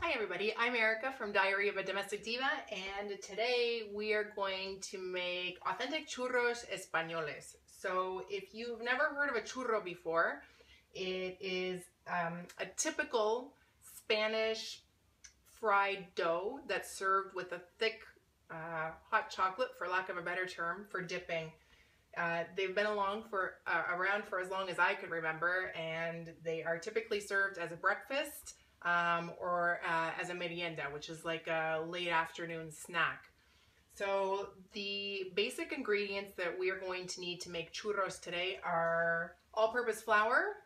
Hi everybody, I'm Erica from Diary of a Domestic Diva, and today we are going to make authentic churros españoles. So if you've never heard of a churro before, it is a typical Spanish fried dough that's served with a thick hot chocolate, for lack of a better term, for dipping. They've been around for as long as I can remember, and they are typically served as a breakfast or as a merienda, which is like a late afternoon snack. So the basic ingredients that we are going to need to make churros today are all-purpose flour,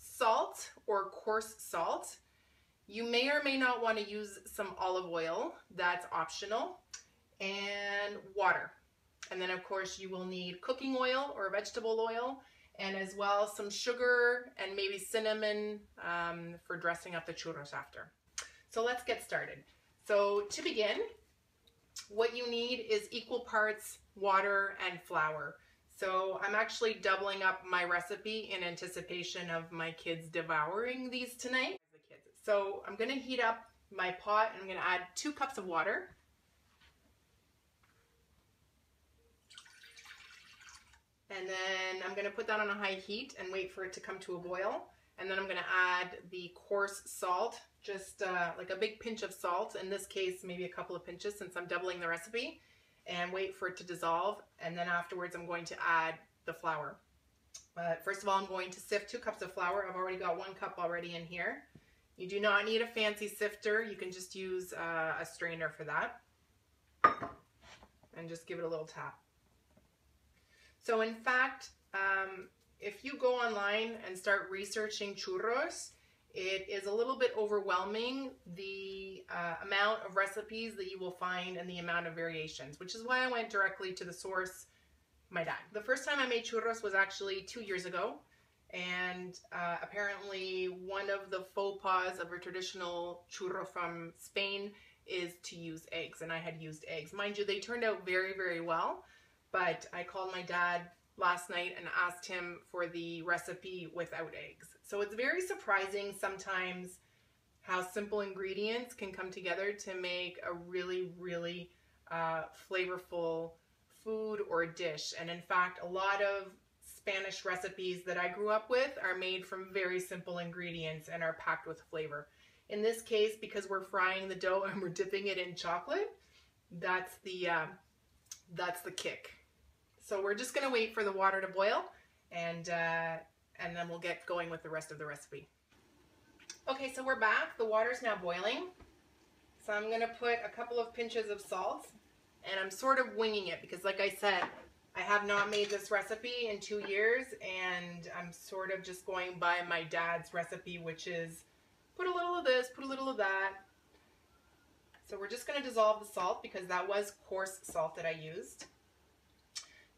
salt or coarse salt. You may or may not want to use some olive oil, that's optional, and water. And then of course you will need cooking oil or vegetable oil, and as well some sugar and maybe cinnamon for dressing up the churros after. So let's get started. So to begin, what you need is equal parts water and flour. So I'm actually doubling up my recipe in anticipation of my kids devouring these tonight. So I'm gonna heat up my pot and I'm gonna add 2 cups of water. And then I'm gonna put that on a high heat and wait for it to come to a boil. And then I'm gonna add the coarse salt, just like a big pinch of salt. In this case, maybe a couple of pinches since I'm doubling the recipe, and wait for it to dissolve. And then afterwards, I'm going to add the flour. First of all, I'm going to sift 2 cups of flour. I've already got 1 cup already in here. You do not need a fancy sifter. You can just use a strainer for that. And just give it a little tap. So in fact, if you go online and start researching churros, it is a little bit overwhelming, the amount of recipes that you will find and the amount of variations, which is why I went directly to the source, my dad. The first time I made churros was actually 2 years ago, and apparently one of the faux pas of a traditional churro from Spain is to use eggs, and I had used eggs. Mind you, they turned out very, very well. But I called my dad last night and asked him for the recipe without eggs. So it's very surprising sometimes how simple ingredients can come together to make a really, really flavorful food or dish. And in fact, a lot of Spanish recipes that I grew up with are made from very simple ingredients and are packed with flavor. In this case, because we're frying the dough and we're dipping it in chocolate, that's the kick. So we're just gonna wait for the water to boil, and then we'll get going with the rest of the recipe. Okay, so we're back. The water's now boiling. So I'm gonna put a couple of pinches of salt, and I'm sort of winging it because, like I said, I have not made this recipe in 2 years, and I'm sort of just going by my dad's recipe, which is put a little of this, put a little of that. So we're just going to dissolve the salt because that was coarse salt that I used.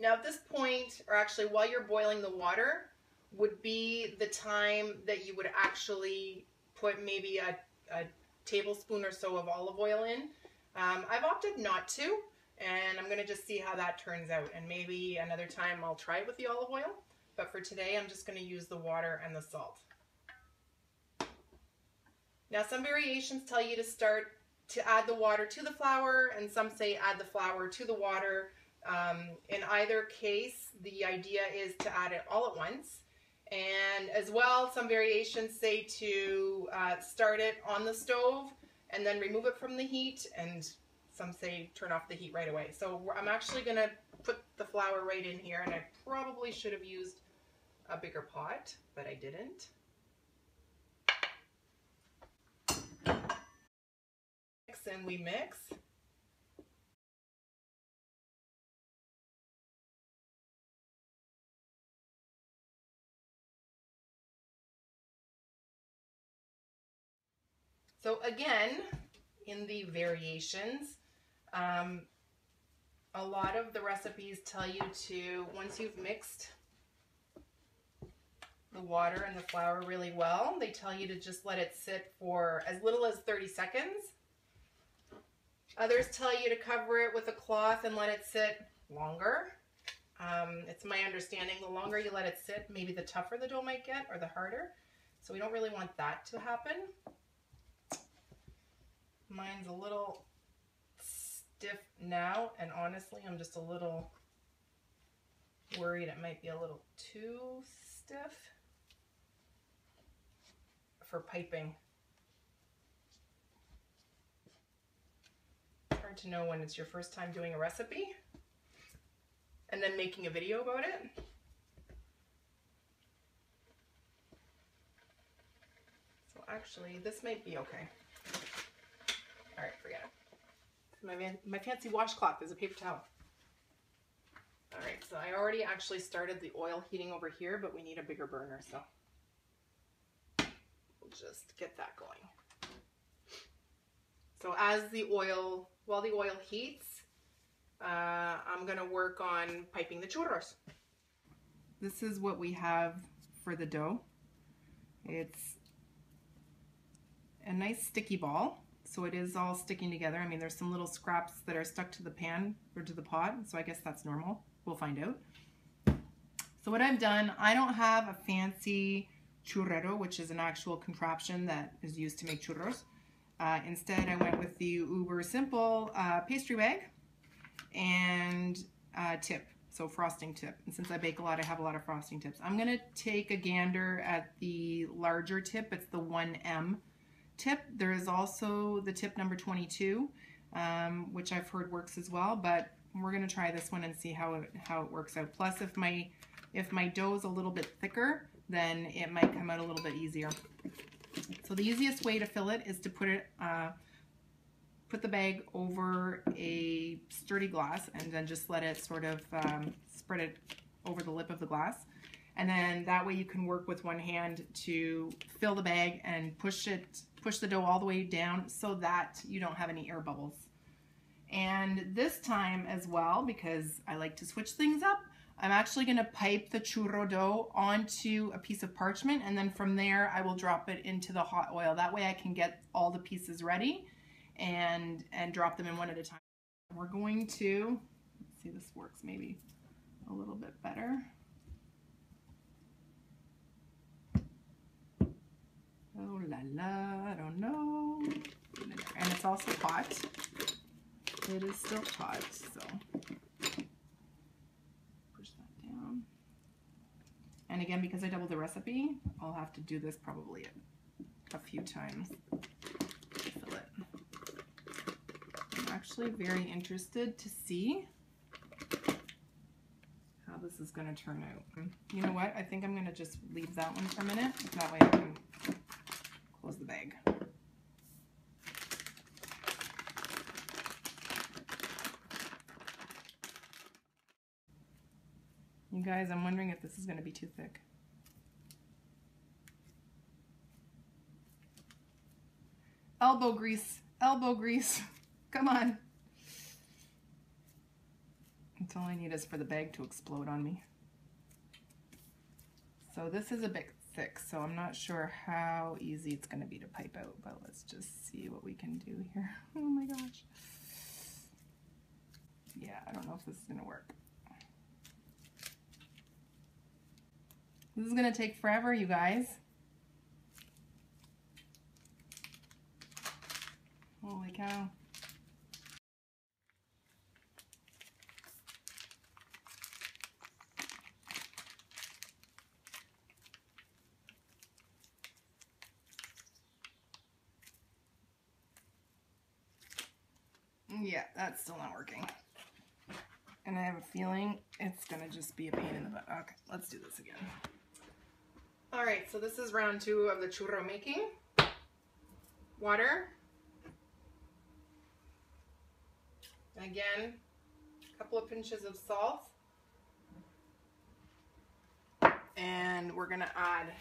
Now at this point, or actually while you're boiling the water, would be the time that you would actually put maybe a tablespoon or so of olive oil in. I've opted not to, and I'm going to just see how that turns out, and maybe another time I'll try it with the olive oil, but for today I'm just going to use the water and the salt. Now some variations tell you to add the water to the flour, and some say add the flour to the water. In either case, the idea is to add it all at once. And as well, some variations say to start it on the stove and then remove it from the heat, and some say turn off the heat right away. So I'm actually gonna put the flour right in here, and I probably should have used a bigger pot, but I didn't. And we mix. So again, in the variations, a lot of the recipes tell you to, once you've mixed the water and the flour really well, they tell you to just let it sit for as little as 30 seconds. Others tell you to cover it with a cloth and let it sit longer. It's my understanding the longer you let it sit, maybe the tougher the dough might get, or the harder. So we don't really want that to happen. Mine's a little stiff now, and honestly, I'm just a little worried it might be a little too stiff for piping. Hard to know when it's your first time doing a recipe and then making a video about it. So actually, this might be okay. All right, forget it. My fancy washcloth is a paper towel. All right, so I already actually started the oil heating over here, but we need a bigger burner, so we'll just get that going. So as the oil, while the oil heats, I'm gonna work on piping the churros. This is what we have for the dough. It's a nice sticky ball. So it is all sticking together. I mean, there's some little scraps that are stuck to the pan or to the pot, so I guess that's normal. We'll find out. So what I've done, I don't have a fancy churrero, which is an actual contraption that is used to make churros. Instead, I went with the uber simple pastry bag and tip, so frosting tip. And since I bake a lot, I have a lot of frosting tips. I'm gonna take a gander at the larger tip. It's the 1M. tip. There is also the tip number 22, which I've heard works as well, but we're going to try this one and see how it works out. Plus, if my dough is a little bit thicker, then it might come out a little bit easier. So the easiest way to fill it is to put the bag over a sturdy glass and then just let it sort of spread it over the lip of the glass. And then that way you can work with one hand to fill the bag and push the dough all the way down so that you don't have any air bubbles. And this time as well, because I like to switch things up, I'm actually gonna pipe the churro dough onto a piece of parchment, and then from there I will drop it into the hot oil. That way I can get all the pieces ready and drop them in one at a time. We're going to, let's see, this works maybe a little bit better. Oh la la, I don't know. And it's also hot. It is still hot, so push that down. And again, because I doubled the recipe, I'll have to do this probably a few times to fill it. I'm actually very interested to see how this is gonna turn out. You know what? I think I'm gonna just leave that one for a minute. That way I can the bag. You guys, I'm wondering if this is going to be too thick. Elbow grease, elbow grease. Come on. That's all I need is for the bag to explode on me. So this is a bit thick, so I'm not sure how easy it's going to be to pipe out, but let's just see what we can do here. Oh my gosh. Yeah, I don't know if this is going to work. This is going to take forever, you guys. Holy cow. Yeah, that's still not working. And I have a feeling it's gonna just be a pain in the butt. Okay, let's do this again. All right, so this is round two of the churro making. Water. Again, a couple of pinches of salt. And we're gonna add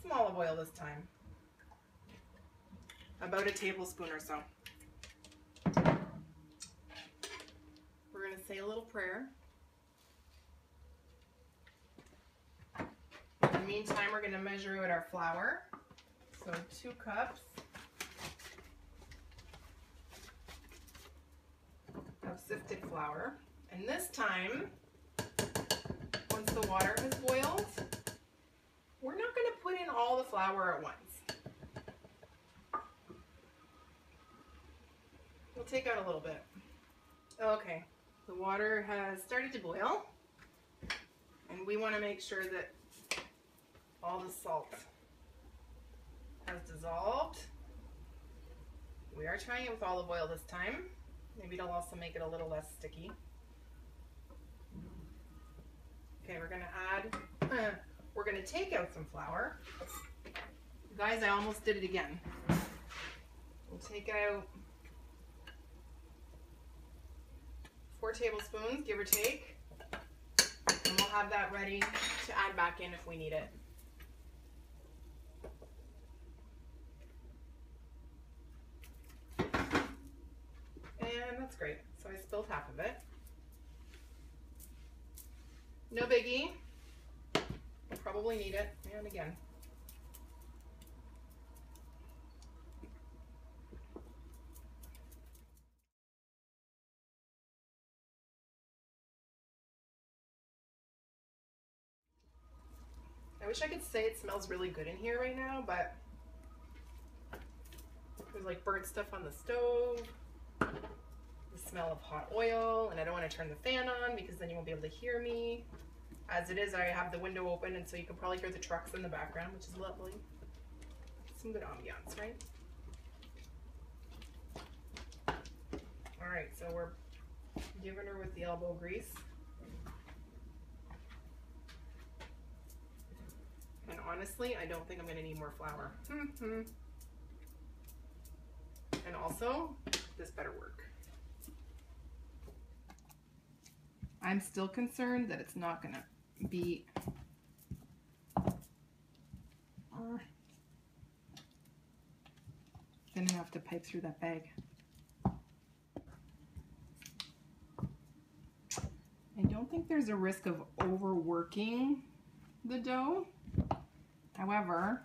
some olive oil this time. About a tablespoon or so. We're going to say a little prayer. In the meantime, we're going to measure out our flour. So 2 cups of sifted flour. And this time, once the water has boiled, we're not going to put in all the flour at once. We'll take out a little bit. Okay, the water has started to boil, and we want to make sure that all the salt has dissolved. We are trying it with olive oil this time. Maybe it'll also make it a little less sticky. Okay, we're gonna add, we're gonna take out some flour. You guys, I almost did it again. We'll take out 4 tablespoons, give or take, and we'll have that ready to add back in if we need it. And that's great. So I spilled half of it. No biggie. We'll probably need it. And again. I wish I could say it smells really good in here right now, but there's like burnt stuff on the stove. The smell of hot oil, and I don't want to turn the fan on because then you won't be able to hear me. As it is, I have the window open, and so you can probably hear the trucks in the background, which is lovely. Some good ambiance, right? All right, so we're giving her with the elbow grease. And honestly, I don't think I'm gonna need more flour. And also, this better work. I'm still concerned that it's not gonna be thin enough to pipe through that bag. I don't think there's a risk of overworking the dough. However,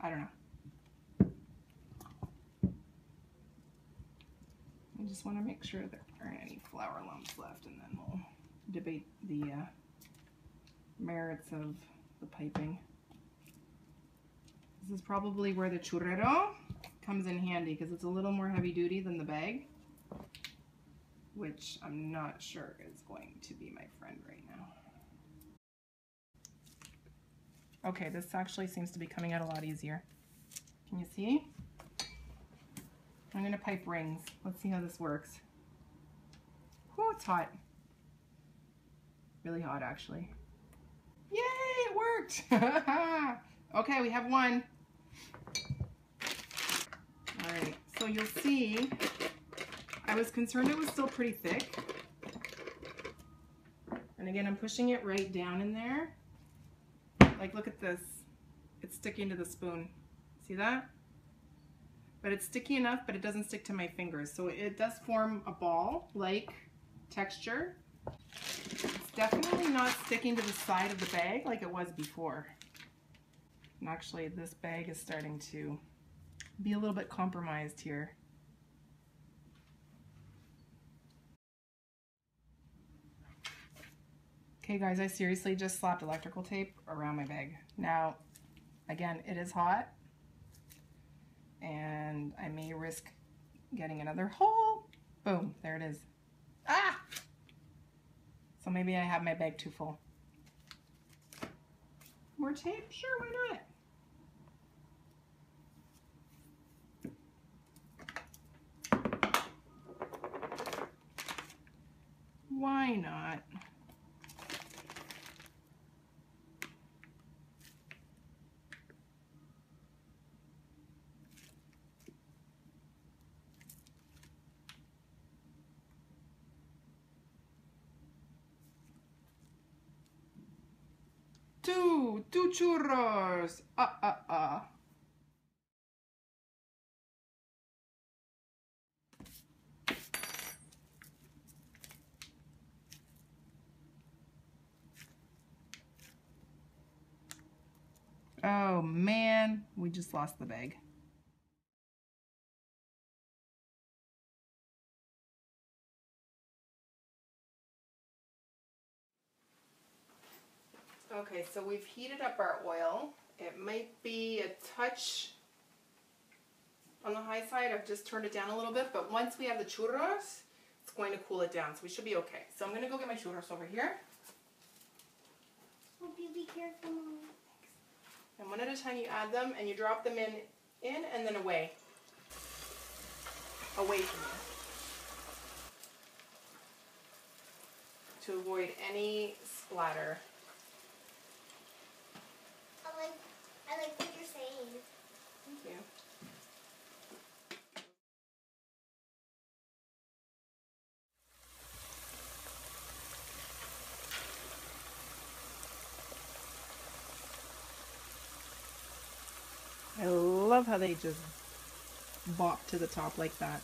I don't know. I just want to make sure there aren't any flour lumps left, and then we'll debate the merits of the piping. This is probably where the churrero comes in handy because it's a little more heavy duty than the bag, which I'm not sure is going to be my friend right now. Okay, this actually seems to be coming out a lot easier. Can you see? I'm gonna pipe rings. Let's see how this works. Oh, it's hot. Really hot, actually. Yay, it worked! Okay, we have one. All right, so you'll see, I was concerned it was still pretty thick. And again, I'm pushing it right down in there. Like, look at this. It's sticking to the spoon. See that? But it's sticky enough, but it doesn't stick to my fingers. So it does form a ball-like texture. It's definitely not sticking to the side of the bag like it was before. And actually, this bag is starting to be a little bit compromised here. Okay guys, I seriously just slapped electrical tape around my bag. Now, again, it is hot. And I may risk getting another hole. Boom, there it is. Ah! So maybe I have my bag too full. More tape? Sure, why not? Why not? Two churros! Oh man, we just lost the bag. Okay, so we've heated up our oil. It might be a touch on the high side. I've just turned it down a little bit, but once we have the churros, it's going to cool it down, so we should be okay. So I'm going to go get my churros over here. Hope you be careful, Mom. And one at a time you add them and you drop them in and then away. Away from you. To avoid any splatter. I like what you're saying. Thank you. I love how they just bop to the top like that.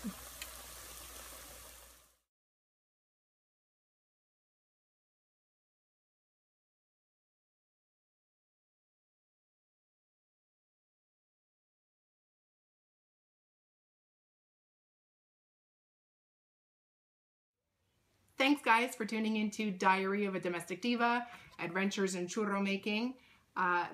Thanks guys for tuning into Diary of a Domestic Diva, Adventures in Churro Making.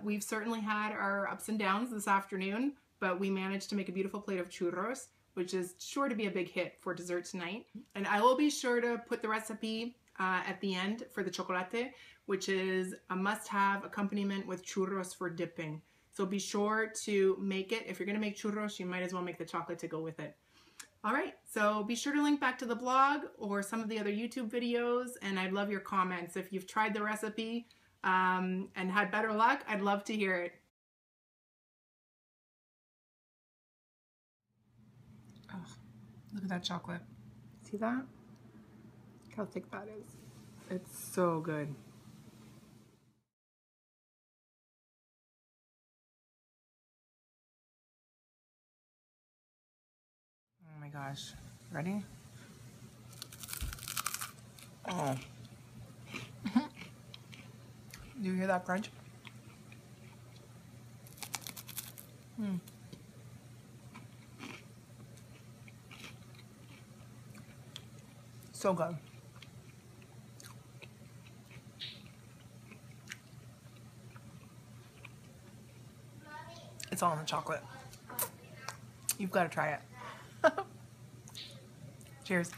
We've certainly had our ups and downs this afternoon, but we managed to make a beautiful plate of churros, which is sure to be a big hit for dessert tonight. And I will be sure to put the recipe at the end for the chocolate, which is a must-have accompaniment with churros for dipping. So be sure to make it. If you're going to make churros, you might as well make the chocolate to go with it. All right, so be sure to link back to the blog or some of the other YouTube videos, and I'd love your comments. If you've tried the recipe, and had better luck, I'd love to hear it. Oh, look at that chocolate. See that? Look how thick that is. It's so good. Oh my gosh. Ready? Oh. Do you hear that crunch? Mm. So good. It's all in the chocolate. You've got to try it. Cheers.